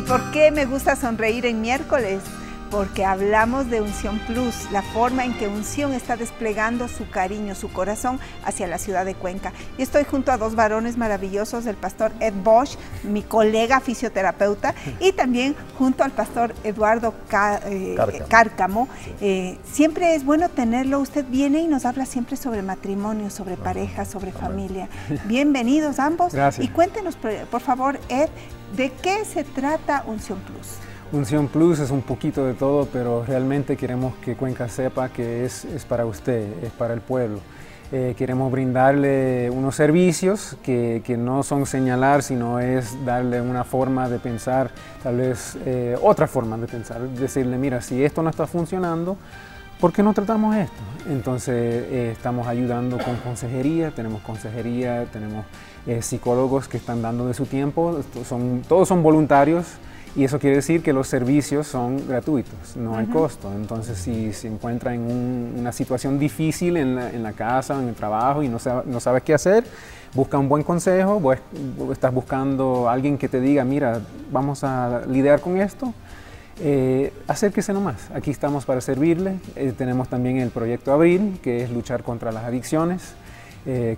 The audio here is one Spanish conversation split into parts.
¿Y por qué me gusta sonreír en miércoles? Porque hablamos de Unción Plus, la forma en que Unción está desplegando su cariño, su corazón hacia la ciudad de Cuenca. Y estoy junto a dos varones maravillosos, el pastor Ed Bosch, mi colega fisioterapeuta, y también junto al pastor Eduardo Cárcamo. Sí. Siempre es bueno tenerlo. Usted viene y nos habla siempre sobre matrimonio, sobre pareja, sobre familia. Bienvenidos ambos. Gracias. Y cuéntenos, por favor, Ed, ¿de qué se trata Unción Plus? Unción Plus es un poquito de todo, pero realmente queremos que Cuenca sepa que es para usted, es para el pueblo. Queremos brindarle unos servicios que no son señalar, sino es darle una forma de pensar, tal vez otra forma de pensar. Decirle, mira, si esto no está funcionando, ¿por qué no tratamos esto? Entonces estamos ayudando con consejería, tenemos psicólogos que están dando de su tiempo, todos son voluntarios. Y eso quiere decir que los servicios son gratuitos, no hay costo. Entonces, si se encuentra en una situación difícil en la casa, en el trabajo y no sabes qué hacer, busca un buen consejo, estás buscando a alguien que te diga, mira, vamos a lidiar con esto, acérquese nomás. Aquí estamos para servirle. Tenemos también el Proyecto Abril, que es luchar contra las adicciones,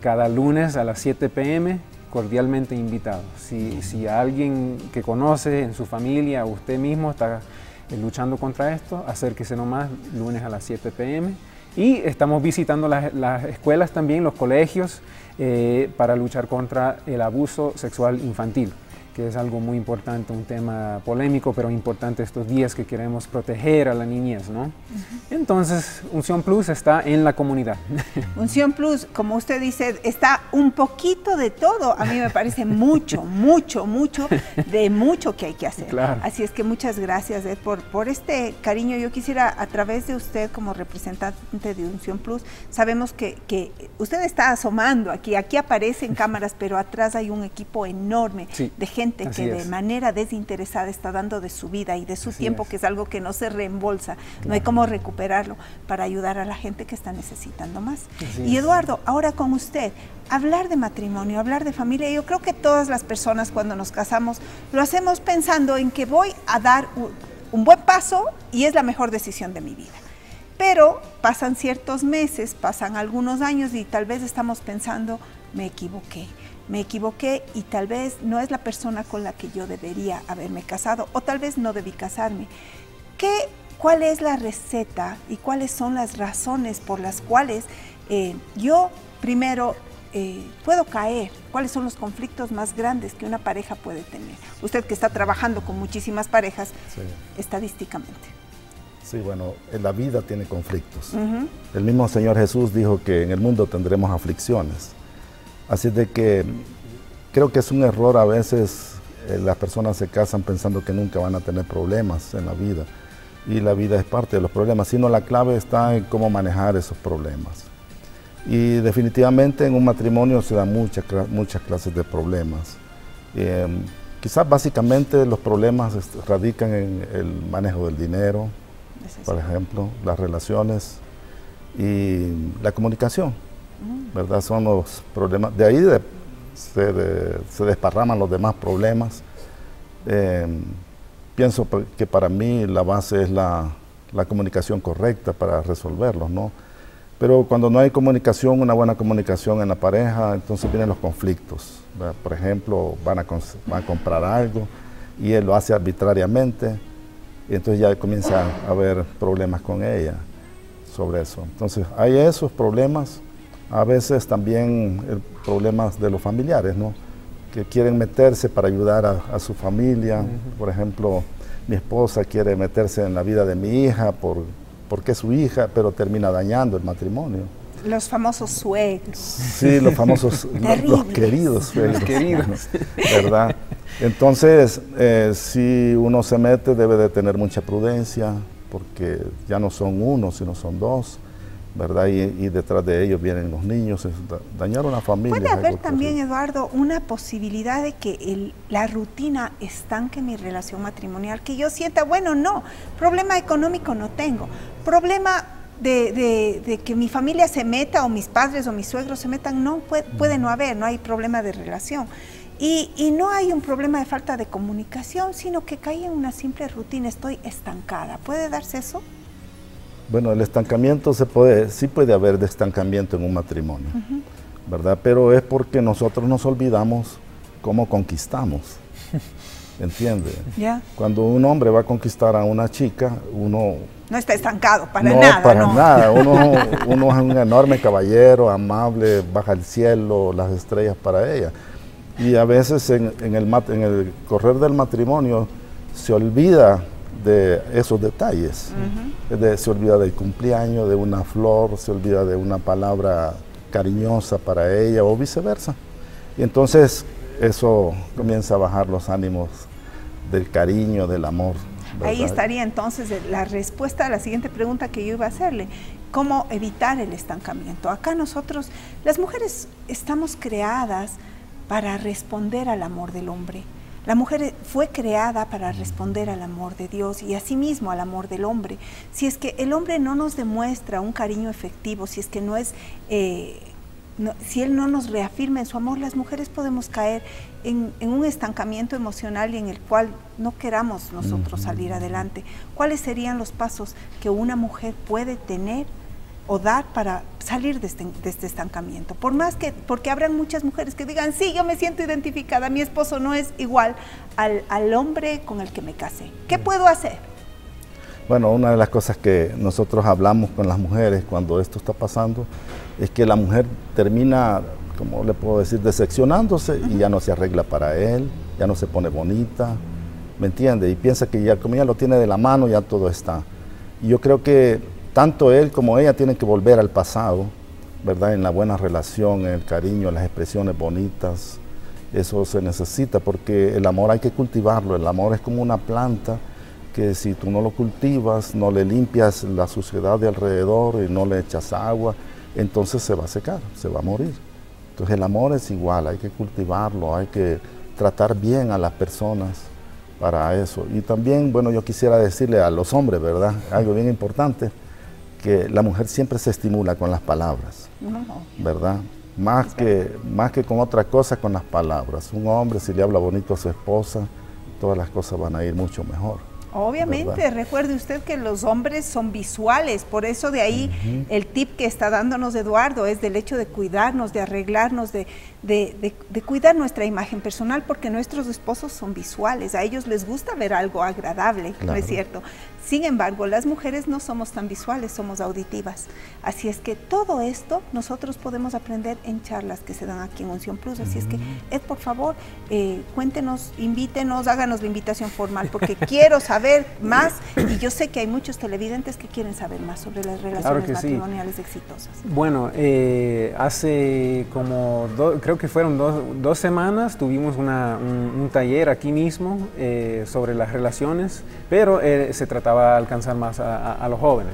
cada lunes a las 7 p.m. cordialmente invitado. Si alguien que conoce en su familia o usted mismo está luchando contra esto, acérquese nomás, lunes a las 7 p.m. Y estamos visitando las escuelas también, los colegios, para luchar contra el abuso sexual infantil, que es algo muy importante, un tema polémico, pero importante estos días que queremos proteger a la niñez, ¿no? Entonces, Unción Plus está en la comunidad. Unción Plus, como usted dice, está un poquito de todo. A mí me parece mucho, mucho, mucho, de mucho que hay que hacer. Claro. Así es que muchas gracias, Ed, por este cariño. Yo quisiera, a través de usted, como representante de Unción Plus, sabemos que usted está asomando aquí aparecen cámaras, pero atrás hay un equipo enorme de gente que de manera desinteresada está dando de su vida y de su tiempo, que es algo que no se reembolsa, no hay cómo recuperarlo, para ayudar a la gente que está necesitando más. Y Eduardo, ahora con usted, hablar de matrimonio, hablar de familia, yo creo que todas las personas cuando nos casamos lo hacemos pensando en que voy a dar un buen paso y es la mejor decisión de mi vida. Pero pasan ciertos meses, pasan algunos años y tal vez estamos pensando, me equivoqué y tal vez no es la persona con la que yo debería haberme casado, o tal vez no debí casarme. ¿Cuál es la receta y cuáles son las razones por las cuales yo primero puedo caer? ¿Cuáles son los conflictos más grandes que una pareja puede tener? Usted que está trabajando con muchísimas parejas estadísticamente. Sí, bueno, en la vida tiene conflictos. El mismo Señor Jesús dijo que en el mundo tendremos aflicciones. Así de que creo que es un error a veces, las personas se casan pensando que nunca van a tener problemas en la vida. Y la vida es parte de los problemas, sino la clave está en cómo manejar esos problemas. Y definitivamente en un matrimonio se dan muchas clases de problemas. Quizás básicamente los problemas radican en el manejo del dinero, por ejemplo, las relaciones y la comunicación. ¿Verdad? Son los problemas, de ahí se desparraman los demás problemas. Pienso que para mí la base es la comunicación correcta para resolverlos, ¿no? Pero cuando no hay comunicación, una buena comunicación en la pareja, entonces vienen los conflictos, ¿verdad? Por ejemplo, van a comprar algo y él lo hace arbitrariamente, y entonces ya comienza a haber problemas con ella sobre eso. Entonces hay esos problemas. A veces también problemas de los familiares, ¿no? Que quieren meterse para ayudar a su familia. Por ejemplo, mi esposa quiere meterse en la vida de mi hija porque es su hija, pero termina dañando el matrimonio. Los famosos suegros. Sí, los famosos, los queridos suegros. Los queridos. ¿Verdad? Entonces, si uno se mete, debe de tener mucha prudencia, porque ya no son uno, sino son dos. ¿Verdad? Y detrás de ellos vienen los niños, dañar una familia. Puede haber también, Eduardo, una posibilidad de que la rutina estanque mi relación matrimonial, que yo sienta, bueno, no, problema económico no tengo, problema de que mi familia se meta o mis padres o mis suegros se metan, no puede no haber, no hay problema de relación. Y no hay un problema de falta de comunicación, sino que cae en una simple rutina, estoy estancada. ¿Puede darse eso? Bueno, el estancamiento sí puede haber de estancamiento en un matrimonio, ¿verdad? Pero es porque nosotros nos olvidamos cómo conquistamos, ¿entiendes? Yeah. Cuando un hombre va a conquistar a una chica, uno... No está estancado, para nada. Uno es un enorme caballero, amable, baja el cielo, las estrellas para ella. Y a veces en el correr del matrimonio se olvida de esos detalles. Se olvida del cumpleaños, de una flor, se olvida de una palabra cariñosa para ella o viceversa. Y entonces eso comienza a bajar los ánimos del cariño, del amor, ¿verdad? Ahí estaría entonces la respuesta a la siguiente pregunta que yo iba a hacerle. ¿Cómo evitar el estancamiento? Acá nosotros, las mujeres, estamos creadas para responder al amor del hombre. La mujer fue creada para responder al amor de Dios y asimismo al amor del hombre. Si es que el hombre no nos demuestra un cariño efectivo, si es que no es... si él no nos reafirma en su amor, las mujeres podemos caer en un estancamiento emocional y en el cual no queramos nosotros salir adelante. ¿Cuáles serían los pasos que una mujer puede tener o dar para salir de este estancamiento? Porque habrán muchas mujeres que digan, sí, yo me siento identificada, mi esposo no es igual al hombre con el que me casé. ¿Qué puedo hacer? Bueno, una de las cosas que nosotros hablamos con las mujeres cuando esto está pasando es que la mujer termina, ¿cómo le puedo decir?, decepcionándose y ya no se arregla para él, ya no se pone bonita, ¿me entiende? Y piensa que ya, como ella lo tiene de la mano, ya todo está. Y yo creo que tanto él como ella tienen que volver al pasado, ¿verdad?, en la buena relación, en el cariño, en las expresiones bonitas. Eso se necesita porque el amor hay que cultivarlo. El amor es como una planta que si tú no lo cultivas, no le limpias la suciedad de alrededor y no le echas agua, entonces se va a secar, se va a morir. Entonces el amor es igual, hay que cultivarlo, hay que tratar bien a las personas para eso. Y también, bueno, yo quisiera decirle a los hombres, ¿verdad?, algo bien importante, que la mujer siempre se estimula con las palabras, ¿verdad? Más que con otra cosa, con las palabras. Un hombre, si le habla bonito a su esposa, todas las cosas van a ir mucho mejor. Obviamente, ¿verdad? Recuerde usted que los hombres son visuales, por eso de ahí el tip que está dándonos Eduardo es del hecho de cuidarnos, de arreglarnos, de cuidar nuestra imagen personal, porque nuestros esposos son visuales, a ellos les gusta ver algo agradable, claro, ¿no es cierto? Sin embargo, las mujeres no somos tan visuales, somos auditivas. Así es que todo esto nosotros podemos aprender en charlas que se dan aquí en Unción Plus. Así es que, Ed, por favor, cuéntenos, invítenos, háganos la invitación formal, porque quiero saber más y yo sé que hay muchos televidentes que quieren saber más sobre las relaciones matrimoniales exitosas. Bueno, hace como, creo que fueron dos semanas, tuvimos un taller aquí mismo sobre las relaciones, pero se trataba de alcanzar más a los jóvenes,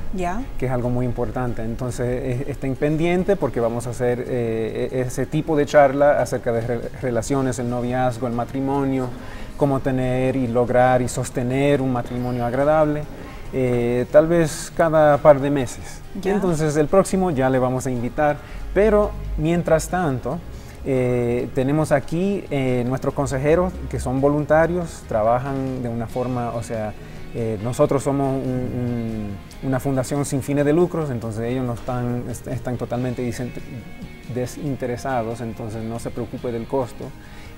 que es algo muy importante. Entonces estén pendientes porque vamos a hacer ese tipo de charla acerca de relaciones, el noviazgo, el matrimonio, cómo tener y lograr y sostener un matrimonio agradable, tal vez cada par de meses. Entonces el próximo ya le vamos a invitar, pero mientras tanto tenemos aquí nuestros consejeros que son voluntarios, trabajan de una forma, o sea, nosotros somos una fundación sin fines de lucros, entonces ellos no están totalmente desinteresados, entonces no se preocupe del costo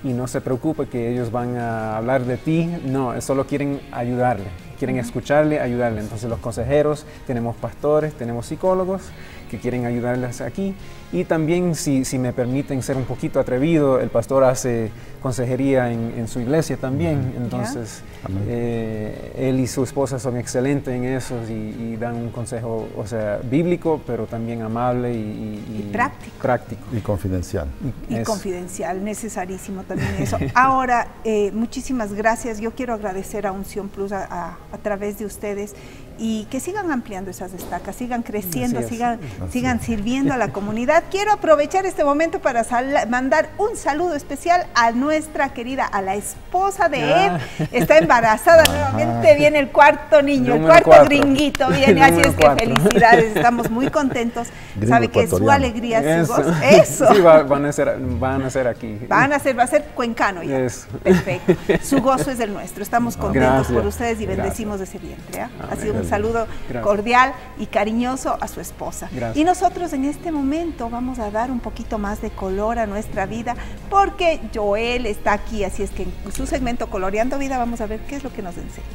y no se preocupe que ellos van a hablar de ti, no, solo quieren ayudarle, quieren escucharle, ayudarle. Entonces los consejeros, tenemos pastores, tenemos psicólogos que quieren ayudarles aquí. Y también, si me permiten ser un poquito atrevido, el pastor hace consejería en su iglesia también. Entonces, él y su esposa son excelentes en eso y dan un consejo, o sea, bíblico, pero también amable y práctico. Y confidencial. Y confidencial, necesarísimo también eso. Ahora, muchísimas gracias. Yo quiero agradecer a Unción Plus a través de ustedes y que sigan ampliando esas estacas, sigan creciendo, sigan sirviendo a la comunidad. Quiero aprovechar este momento para mandar un saludo especial a nuestra querida, a la esposa de Ed. Está embarazada nuevamente, viene el cuarto niño, el cuarto gringuito viene, así es que felicidades, estamos muy contentos. Sabe que su alegría, su gozo, eso. Sí, van a ser aquí. Va a ser cuencano ya. Eso. Perfecto. Su gozo es el nuestro, estamos contentos por ustedes y bendecimos ese vientre. Ha sido un saludo cordial y cariñoso a su esposa. Gracias. Y nosotros en este momento vamos a dar un poquito más de color a nuestra vida, porque Joel está aquí, así es que en su segmento Coloreando Vida vamos a ver qué es lo que nos enseña.